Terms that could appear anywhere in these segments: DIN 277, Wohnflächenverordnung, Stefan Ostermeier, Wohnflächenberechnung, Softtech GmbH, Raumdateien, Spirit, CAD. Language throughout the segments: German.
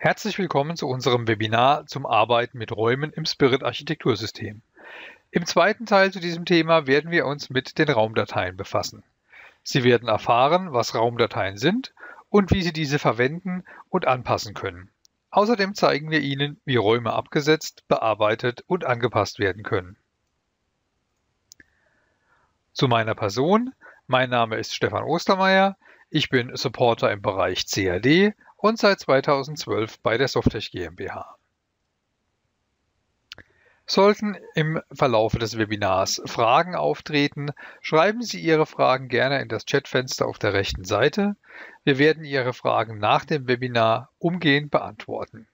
Herzlich willkommen zu unserem Webinar zum Arbeiten mit Räumen im Spirit-Architektursystem. Im zweiten Teil zu diesem Thema werden wir uns mit den Raumdateien befassen. Sie werden erfahren, was Raumdateien sind und wie Sie diese verwenden und anpassen können. Außerdem zeigen wir Ihnen, wie Räume abgesetzt, bearbeitet und angepasst werden können. Zu meiner Person. Mein Name ist Stefan Ostermeier. Ich bin Supporter im Bereich CAD und seit 2012 bei der Softtech GmbH. Sollten im Verlaufe des Webinars Fragen auftreten, schreiben Sie Ihre Fragen gerne in das Chatfenster auf der rechten Seite. Wir werden Ihre Fragen nach dem Webinar umgehend beantworten.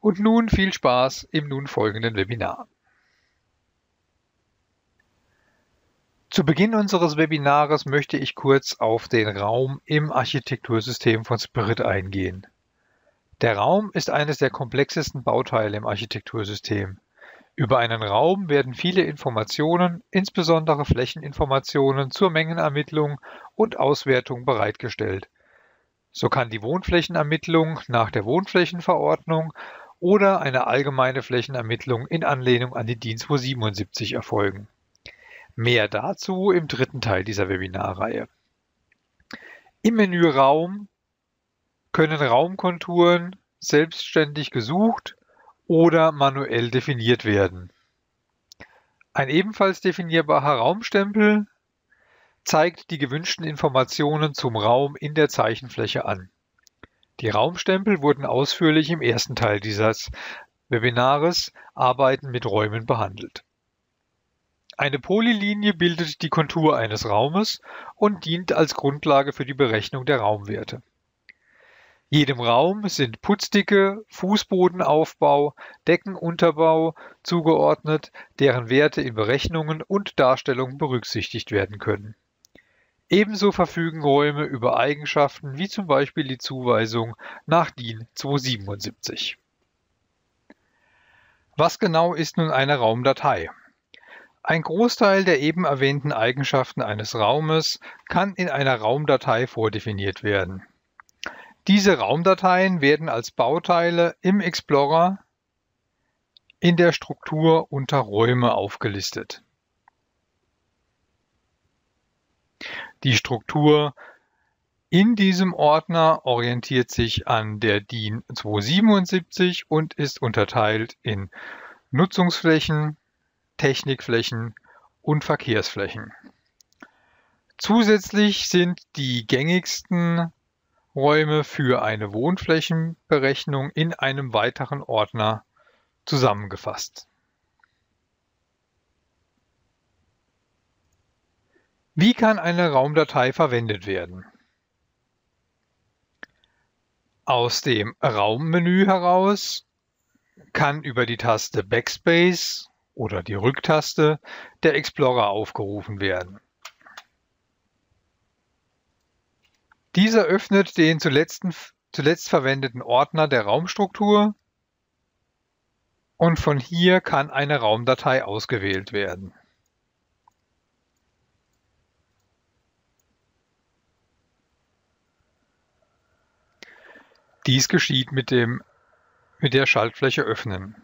Und nun viel Spaß im nun folgenden Webinar. Zu Beginn unseres Webinars möchte ich kurz auf den Raum im Architektursystem von Spirit eingehen. Der Raum ist eines der komplexesten Bauteile im Architektursystem. Über einen Raum werden viele Informationen, insbesondere Flächeninformationen, zur Mengenermittlung und Auswertung bereitgestellt. So kann die Wohnflächenermittlung nach der Wohnflächenverordnung oder eine allgemeine Flächenermittlung in Anlehnung an die DIN 277 erfolgen. Mehr dazu im dritten Teil dieser Webinarreihe. Im Menü Raum können Raumkonturen selbstständig gesucht oder manuell definiert werden. Ein ebenfalls definierbarer Raumstempel zeigt die gewünschten Informationen zum Raum in der Zeichenfläche an. Die Raumstempel wurden ausführlich im ersten Teil dieses Webinars Arbeiten mit Räumen behandelt. Eine Polylinie bildet die Kontur eines Raumes und dient als Grundlage für die Berechnung der Raumwerte. Jedem Raum sind Putzdicke, Fußbodenaufbau, Deckenunterbau zugeordnet, deren Werte in Berechnungen und Darstellungen berücksichtigt werden können. Ebenso verfügen Räume über Eigenschaften wie zum Beispiel die Zuweisung nach DIN 277. Was genau ist nun eine Raumdatei? Ein Großteil der eben erwähnten Eigenschaften eines Raumes kann in einer Raumdatei vordefiniert werden. Diese Raumdateien werden als Bauteile im Explorer in der Struktur unter Räume aufgelistet. Die Struktur in diesem Ordner orientiert sich an der DIN 277 und ist unterteilt in Nutzungsflächen, Technikflächen und Verkehrsflächen. Zusätzlich sind die gängigsten Räume für eine Wohnflächenberechnung in einem weiteren Ordner zusammengefasst. Wie kann eine Raumdatei verwendet werden? Aus dem Raummenü heraus kann über die Taste Backspace oder die Rücktaste der Explorer aufgerufen werden. Dieser öffnet den zuletzt verwendeten Ordner der Raumstruktur und von hier kann eine Raumdatei ausgewählt werden. Dies geschieht mit der Schaltfläche Öffnen.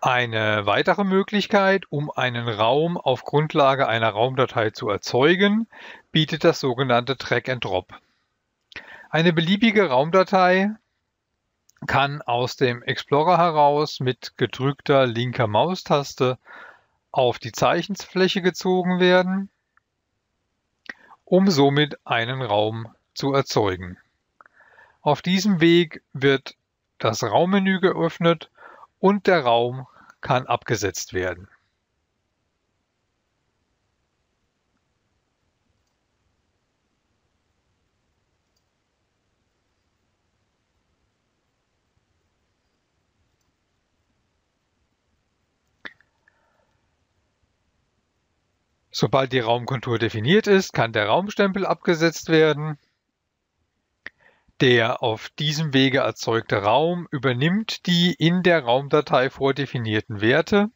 Eine weitere Möglichkeit, um einen Raum auf Grundlage einer Raumdatei zu erzeugen, bietet das sogenannte Drag and Drop. Eine beliebige Raumdatei kann aus dem Explorer heraus mit gedrückter linker Maustaste auf die Zeichenfläche gezogen werden, um somit einen Raum zu erzeugen. Auf diesem Weg wird das Raummenü geöffnet und der Raum kann abgesetzt werden. Sobald die Raumkontur definiert ist, kann der Raumstempel abgesetzt werden. Der auf diesem Wege erzeugte Raum übernimmt die in der Raumdatei vordefinierten Werte,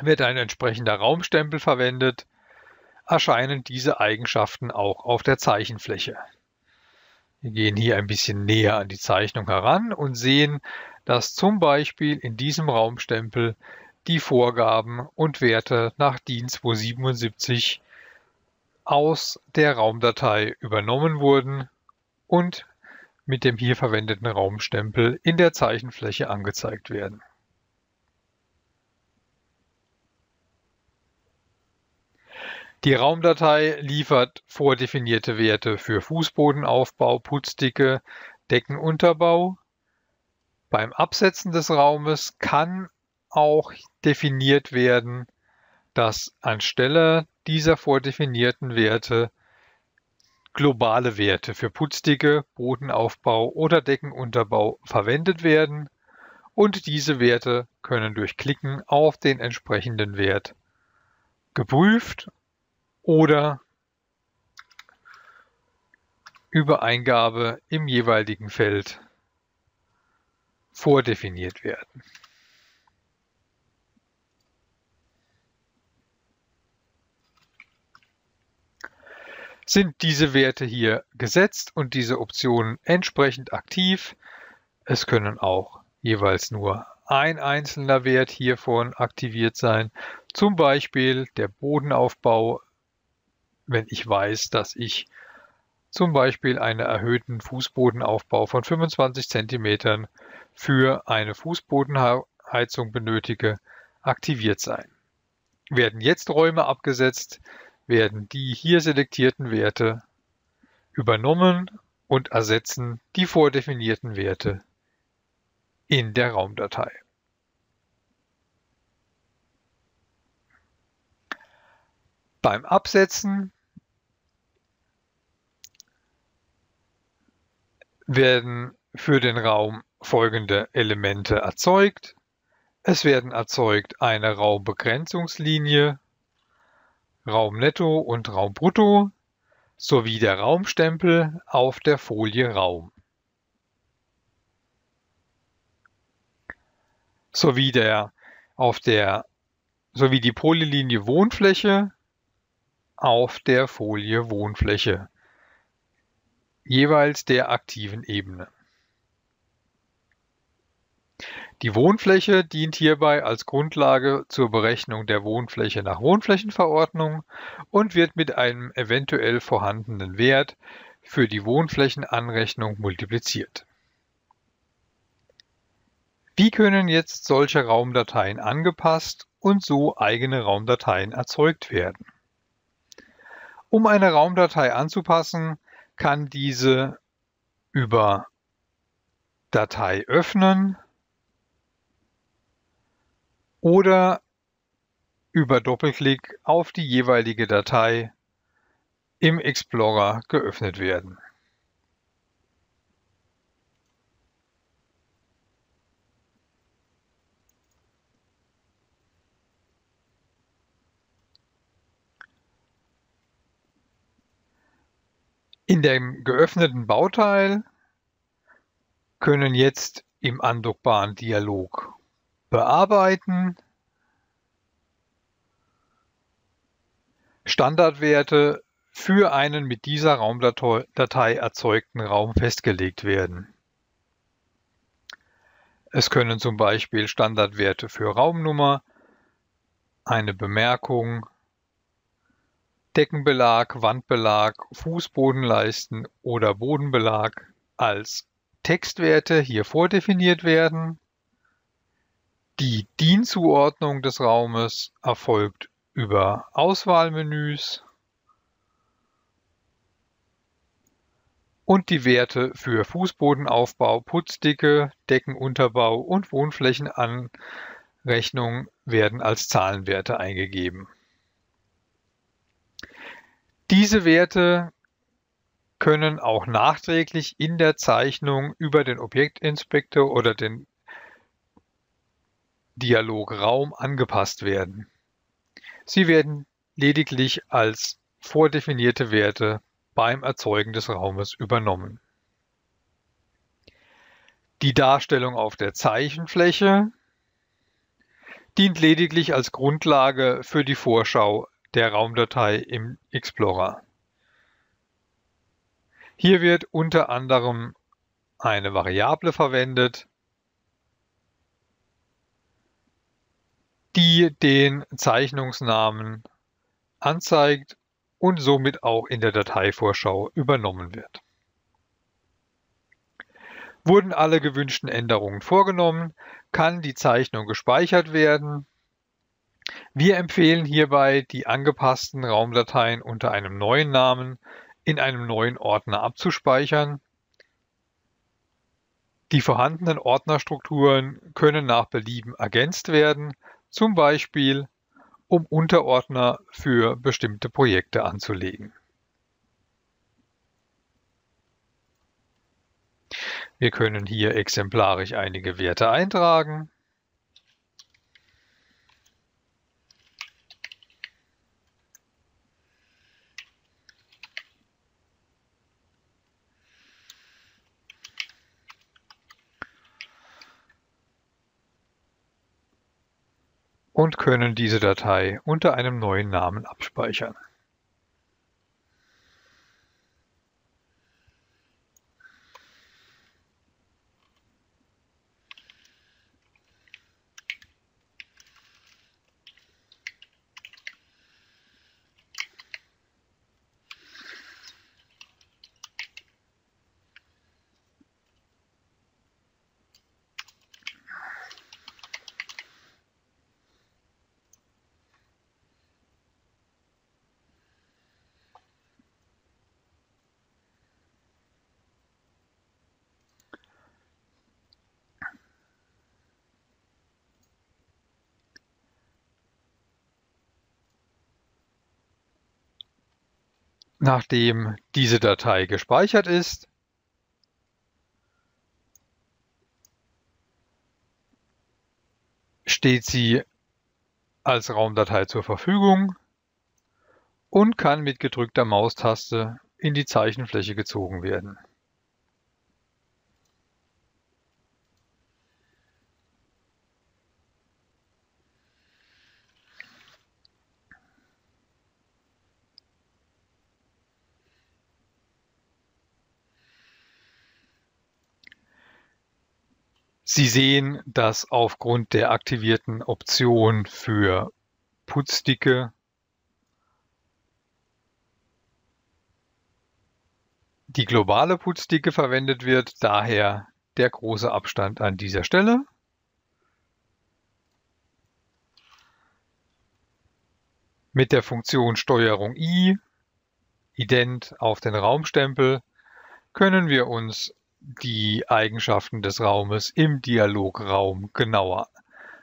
wird ein entsprechender Raumstempel verwendet, erscheinen diese Eigenschaften auch auf der Zeichenfläche. Wir gehen hier ein bisschen näher an die Zeichnung heran und sehen, dass zum Beispiel in diesem Raumstempel die Vorgaben und Werte nach DIN 277 aus der Raumdatei übernommen wurden und mit dem hier verwendeten Raumstempel in der Zeichenfläche angezeigt werden. Die Raumdatei liefert vordefinierte Werte für Fußbodenaufbau, Putzdicke, Deckenunterbau. Beim Absetzen des Raumes kann auch definiert werden, dass anstelle dieser vordefinierten Werte globale Werte für Putzdicke, Bodenaufbau oder Deckenunterbau verwendet werden, und diese Werte können durch Klicken auf den entsprechenden Wert geprüft oder über Eingabe im jeweiligen Feld vordefiniert werden. Sind diese Werte hier gesetzt und diese Optionen entsprechend aktiv? Es können auch jeweils nur ein einzelner Wert hiervon aktiviert sein, zum Beispiel der Bodenaufbau, wenn ich weiß, dass ich zum Beispiel einen erhöhten Fußbodenaufbau von 25 cm für eine Fußbodenheizung benötige, aktiviert sein. Werden jetzt Räume abgesetzt, werden die hier selektierten Werte übernommen und ersetzen die vordefinierten Werte in der Raumdatei. Beim Absetzen werden für den Raum folgende Elemente erzeugt. Es werden erzeugt eine Raumbegrenzungslinie, Raumnetto und Raumbrutto sowie der Raumstempel auf der Folie Raum sowie die Polylinie Wohnfläche auf der Folie Wohnfläche, jeweils der aktiven Ebene. Die Wohnfläche dient hierbei als Grundlage zur Berechnung der Wohnfläche nach Wohnflächenverordnung und wird mit einem eventuell vorhandenen Wert für die Wohnflächenanrechnung multipliziert. Wie können jetzt solche Raumdateien angepasst und so eigene Raumdateien erzeugt werden? Um eine Raumdatei anzupassen, kann diese über Datei öffnen oder über Doppelklick auf die jeweilige Datei im Explorer geöffnet werden. In dem geöffneten Bauteil können jetzt im andockbaren Dialog Bearbeiten, Standardwerte für einen mit dieser Raumdatei erzeugten Raum festgelegt werden. Es können zum Beispiel Standardwerte für Raumnummer, eine Bemerkung, Deckenbelag, Wandbelag, Fußbodenleisten oder Bodenbelag als Textwerte hier vordefiniert werden. Die DIN-Zuordnung des Raumes erfolgt über Auswahlmenüs und die Werte für Fußbodenaufbau, Putzdicke, Deckenunterbau und Wohnflächenanrechnung werden als Zahlenwerte eingegeben. Diese Werte können auch nachträglich in der Zeichnung über den Objektinspektor oder den Dialog Raum angepasst werden. Sie werden lediglich als vordefinierte Werte beim Erzeugen des Raumes übernommen. Die Darstellung auf der Zeichenfläche dient lediglich als Grundlage für die Vorschau der Raumdatei im Explorer. Hier wird unter anderem eine Variable verwendet, die den Zeichnungsnamen anzeigt und somit auch in der Dateivorschau übernommen wird. Wurden alle gewünschten Änderungen vorgenommen, kann die Zeichnung gespeichert werden. Wir empfehlen hierbei, die angepassten Raumdateien unter einem neuen Namen in einem neuen Ordner abzuspeichern. Die vorhandenen Ordnerstrukturen können nach Belieben ergänzt werden, zum Beispiel um Unterordner für bestimmte Projekte anzulegen. Wir können hier exemplarisch einige Werte eintragen. Und können diese Datei unter einem neuen Namen abspeichern. Nachdem diese Datei gespeichert ist, steht sie als Raumdatei zur Verfügung und kann mit gedrückter Maustaste in die Zeichenfläche gezogen werden. Sie sehen, dass aufgrund der aktivierten Option für Putzdicke die globale Putzdicke verwendet wird, daher der große Abstand an dieser Stelle. Mit der Funktion Steuerung I, ident auf den Raumstempel, können wir uns die Eigenschaften des Raumes im Dialograum genauer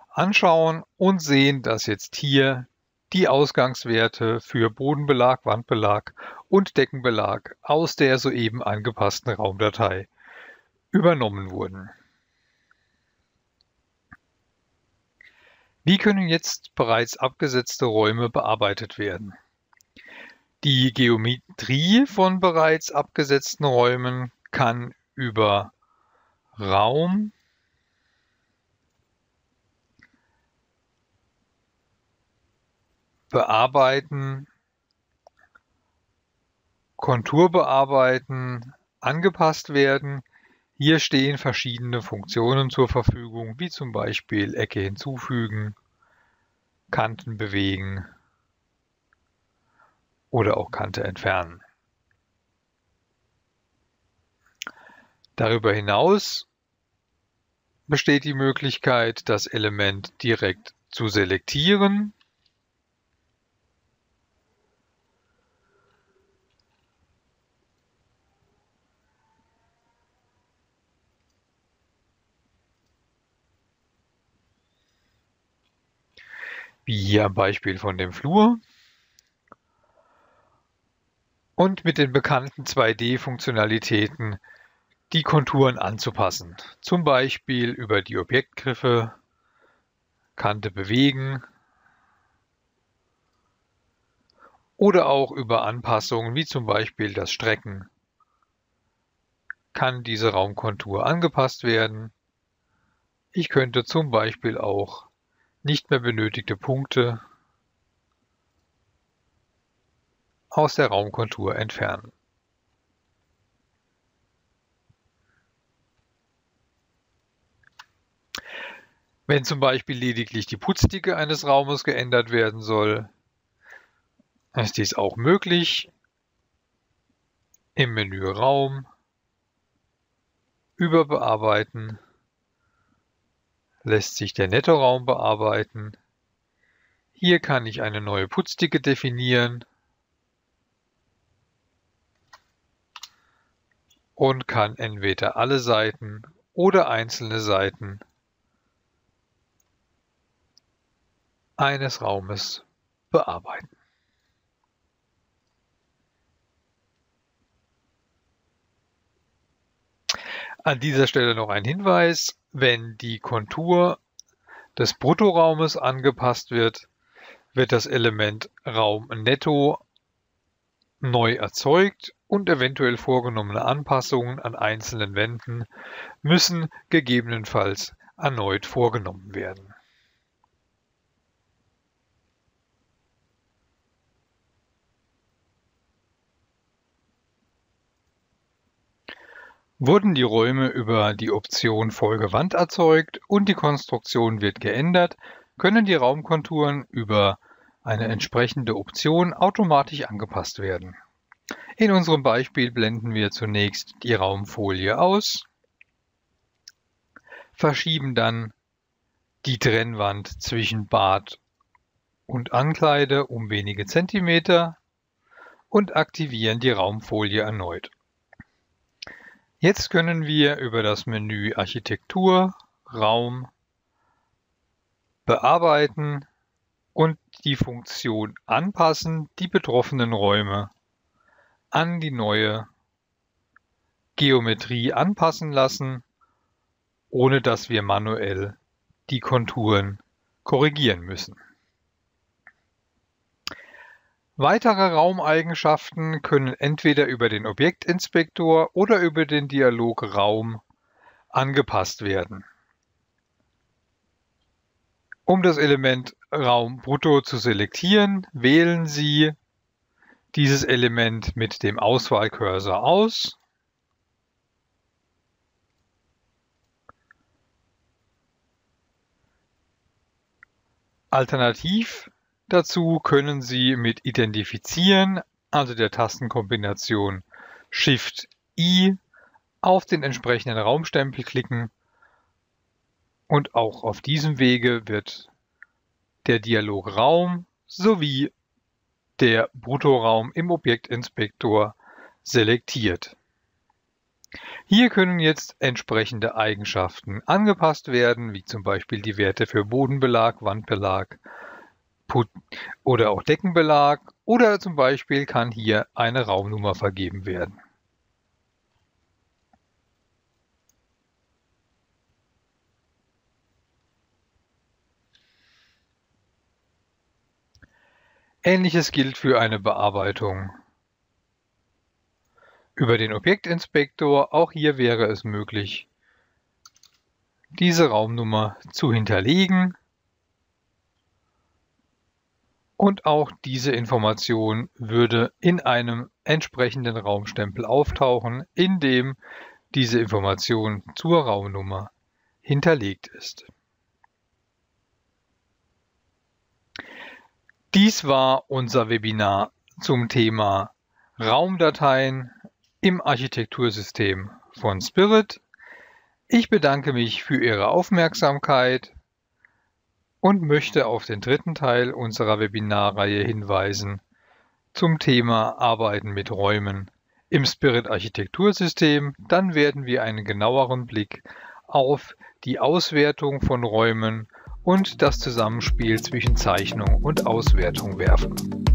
anschauen und sehen, dass jetzt hier die Ausgangswerte für Bodenbelag, Wandbelag und Deckenbelag aus der soeben angepassten Raumdatei übernommen wurden. Wie können jetzt bereits abgesetzte Räume bearbeitet werden? Die Geometrie von bereits abgesetzten Räumen kann über Raum bearbeiten, Kontur bearbeiten, angepasst werden. Hier stehen verschiedene Funktionen zur Verfügung, wie zum Beispiel Ecke hinzufügen, Kanten bewegen oder auch Kante entfernen. Darüber hinaus besteht die Möglichkeit, das Element direkt zu selektieren wie hier am Beispiel von dem Flur. Und mit den bekannten 2D-Funktionalitäten die Konturen anzupassen, zum Beispiel über die Objektgriffe, Kante bewegen oder auch über Anpassungen wie zum Beispiel das Strecken kann diese Raumkontur angepasst werden. Ich könnte zum Beispiel auch nicht mehr benötigte Punkte aus der Raumkontur entfernen. Wenn zum Beispiel lediglich die Putzdicke eines Raumes geändert werden soll, ist dies auch möglich. Im Menü Raum, über Bearbeiten, lässt sich der Nettoraum bearbeiten. Hier kann ich eine neue Putzdicke definieren und kann entweder alle Seiten oder einzelne Seiten eines Raumes bearbeiten. An dieser Stelle noch ein Hinweis: Wenn die Kontur des Bruttoraumes angepasst wird, wird das Element Raum netto neu erzeugt und eventuell vorgenommene Anpassungen an einzelnen Wänden müssen gegebenenfalls erneut vorgenommen werden. Wurden die Räume über die Option Folgewand erzeugt und die Konstruktion wird geändert, können die Raumkonturen über eine entsprechende Option automatisch angepasst werden. In unserem Beispiel blenden wir zunächst die Raumfolie aus, verschieben dann die Trennwand zwischen Bad und Ankleide um wenige Zentimeter und aktivieren die Raumfolie erneut. Jetzt können wir über das Menü Architektur, Raum bearbeiten und die Funktion anpassen, die betroffenen Räume an die neue Geometrie anpassen lassen, ohne dass wir manuell die Konturen korrigieren müssen. Weitere Raumeigenschaften können entweder über den Objektinspektor oder über den Dialog Raum angepasst werden. Um das Element Raum brutto zu selektieren, wählen Sie dieses Element mit dem Auswahlcursor aus . Alternativ dazu können Sie mit Identifizieren, also der Tastenkombination Shift-I, auf den entsprechenden Raumstempel klicken und auch auf diesem Wege wird der Dialog Raum sowie der Bruttoraum im Objektinspektor selektiert. Hier können jetzt entsprechende Eigenschaften angepasst werden, wie zum Beispiel die Werte für Bodenbelag, Wandbelag oder auch Deckenbelag, oder zum Beispiel kann hier eine Raumnummer vergeben werden. Ähnliches gilt für eine Bearbeitung über den Objektinspektor. Auch hier wäre es möglich, diese Raumnummer zu hinterlegen. Und auch diese Information würde in einem entsprechenden Raumstempel auftauchen, in dem diese Information zur Raumnummer hinterlegt ist. Dies war unser Webinar zum Thema Raumdateien im Architektursystem von Spirit. Ich bedanke mich für Ihre Aufmerksamkeit und möchte auf den dritten Teil unserer Webinarreihe hinweisen zum Thema Arbeiten mit Räumen im Spirit-Architektursystem. Dann werden wir einen genaueren Blick auf die Auswertung von Räumen und das Zusammenspiel zwischen Zeichnung und Auswertung werfen.